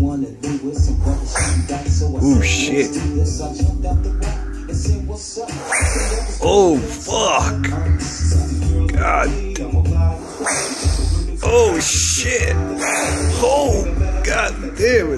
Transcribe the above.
Oh shit. Oh fuck. God. Oh shit. Oh god damn it.